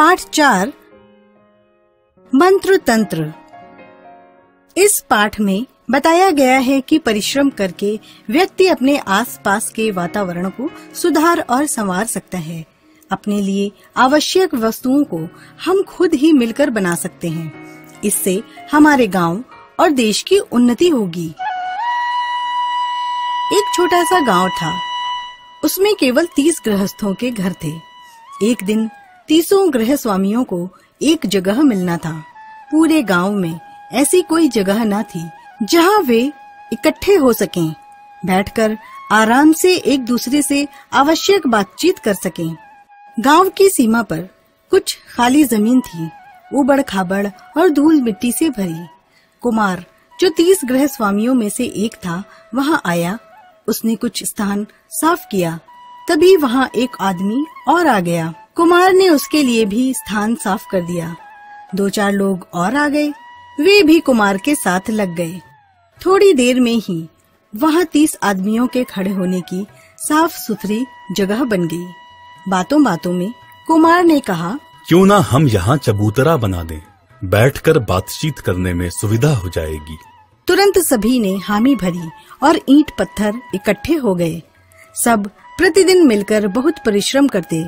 पाठ 4 मंत्र तंत्र। इस पाठ में बताया गया है कि परिश्रम करके व्यक्ति अपने आसपास के वातावरण को सुधार और संवार सकता है। अपने लिए आवश्यक वस्तुओं को हम खुद ही मिलकर बना सकते हैं। इससे हमारे गांव और देश की उन्नति होगी। एक छोटा सा गांव था, उसमें केवल 30 गृहस्थों के घर थे। एक दिन 30 गृह स्वामियों को एक जगह मिलना था। पूरे गांव में ऐसी कोई जगह न थी जहां वे इकट्ठे हो सकें, बैठकर आराम से एक दूसरे से आवश्यक बातचीत कर सकें। गांव की सीमा पर कुछ खाली जमीन थी, उबड़ खाबड़ और धूल मिट्टी से भरी। कुमार, जो 30 गृह स्वामियों में से एक था, वहां आया। उसने कुछ स्थान साफ किया, तभी वहां एक आदमी और आ गया। कुमार ने उसके लिए भी स्थान साफ कर दिया। 2-4 लोग और आ गए, वे भी कुमार के साथ लग गए। थोड़ी देर में ही वहां 30 आदमियों के खड़े होने की साफ सुथरी जगह बन गई। बातों बातों में कुमार ने कहा, क्यों ना हम यहाँ चबूतरा बना दें, बैठकर बातचीत करने में सुविधा हो जाएगी। तुरंत सभी ने हामी भरी और ईंट पत्थर इकट्ठे हो गए। सब प्रतिदिन मिलकर बहुत परिश्रम करते।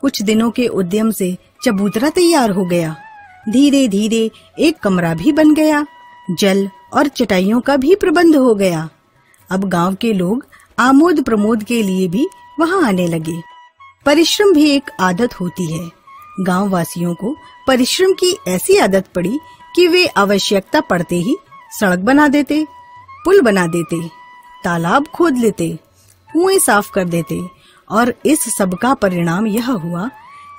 कुछ दिनों के उद्यम से चबूतरा तैयार हो गया। धीरे धीरे एक कमरा भी बन गया। जल और चटाइयों का भी प्रबंध हो गया। अब गांव के लोग आमोद प्रमोद के लिए भी वहां आने लगे। परिश्रम भी एक आदत होती है। गांव वासियों को परिश्रम की ऐसी आदत पड़ी कि वे आवश्यकता पड़ते ही सड़क बना देते, पुल बना देते, तालाब खोद लेते, कुएं साफ कर देते। और इस सब का परिणाम यह हुआ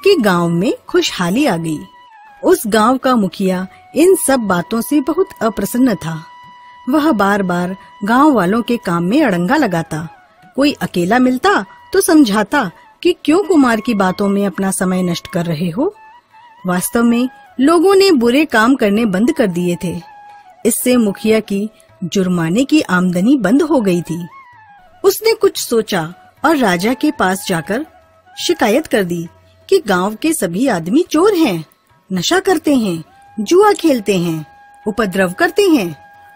कि गांव में खुशहाली आ गई। उस गांव का मुखिया इन सब बातों से बहुत अप्रसन्न था। वह बार बार गांव वालों के काम में अड़ंगा लगाता। कोई अकेला मिलता तो समझाता कि क्यों कुमार की बातों में अपना समय नष्ट कर रहे हो। वास्तव में लोगों ने बुरे काम करने बंद कर दिए थे। इससे मुखिया की जुर्माने की आमदनी बंद हो गई थी। उसने कुछ सोचा और राजा के पास जाकर शिकायत कर दी कि गांव के सभी आदमी चोर हैं, नशा करते हैं, जुआ खेलते हैं, उपद्रव करते हैं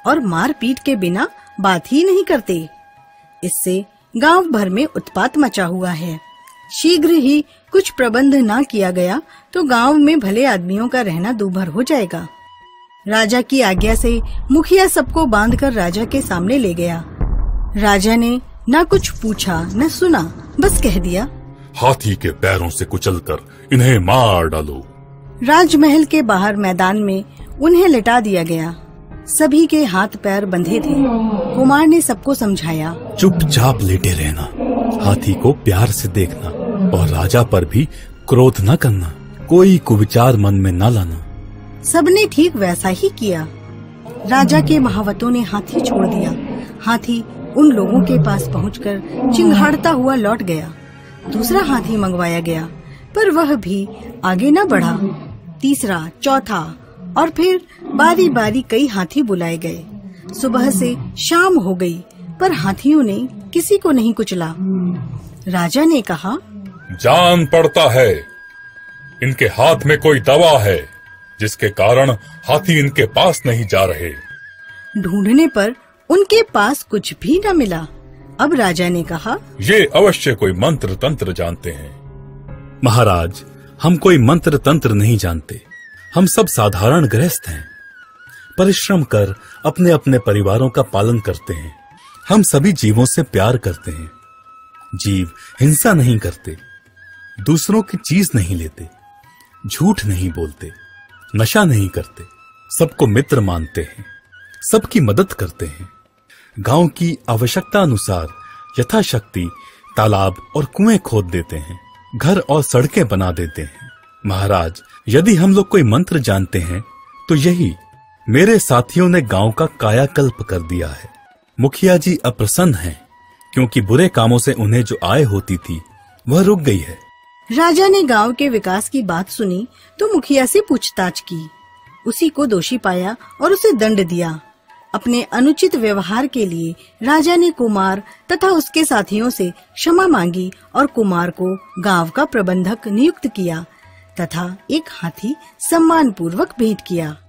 और मार पीट के बिना बात ही नहीं करते। इससे गांव भर में उत्पात मचा हुआ है। शीघ्र ही कुछ प्रबंध ना किया गया तो गांव में भले आदमियों का रहना दूभर हो जाएगा। राजा की आज्ञा से मुखिया सबको बांधकर राजा के सामने ले गया। राजा ने ना कुछ पूछा न सुना, बस कह दिया, हाथी के पैरों से कुचलकर इन्हें मार डालो। राजमहल के बाहर मैदान में उन्हें लिटा दिया गया। सभी के हाथ पैर बंधे थे। कुमार ने सबको समझाया, चुपचाप लेटे रहना, हाथी को प्यार से देखना और राजा पर भी क्रोध न करना, कोई कुविचार मन में न लाना। सबने ठीक वैसा ही किया। राजा के महावतों ने हाथी छोड़ दिया। हाथी उन लोगों के पास पहुंचकर चिंघाड़ता हुआ लौट गया। दूसरा हाथी मंगवाया गया, पर वह भी आगे न बढ़ा। तीसरा, चौथा और फिर बारी बारी कई हाथी बुलाए गए। सुबह से शाम हो गई, पर हाथियों ने किसी को नहीं कुचला। राजा ने कहा, जान पड़ता है इनके हाथ में कोई दवा है, जिसके कारण हाथी इनके पास नहीं जा रहे। ढूंढने पर उनके पास कुछ भी न मिला। अब राजा ने कहा, ये अवश्य कोई मंत्र तंत्र जानते हैं। महाराज, हम कोई मंत्र तंत्र नहीं जानते। हम सब साधारण गृहस्थ हैं, परिश्रम कर अपने अपने परिवारों का पालन करते हैं। हम सभी जीवों से प्यार करते हैं। जीव हिंसा नहीं करते, दूसरों की चीज नहीं लेते, झूठ नहीं बोलते, नशा नहीं करते, सबको मित्र मानते हैं, सबकी मदद करते हैं। गांव की आवश्यकता अनुसार यथाशक्ति तालाब और कुएं खोद देते हैं, घर और सड़कें बना देते हैं। महाराज, यदि हम लोग कोई मंत्र जानते हैं तो यही। मेरे साथियों ने गांव का कायाकल्प कर दिया है। मुखिया जी अप्रसन्न हैं, क्योंकि बुरे कामों से उन्हें जो आय होती थी वह रुक गई है। राजा ने गांव के विकास की बात सुनी तो मुखिया से पूछताछ की, उसी को दोषी पाया और उसे दंड दिया। अपने अनुचित व्यवहार के लिए राजा ने कुमार तथा उसके साथियों से क्षमा मांगी और कुमार को गाँव का प्रबंधक नियुक्त किया। तथा एक हाथी सम्मान पूर्वक भेंट किया।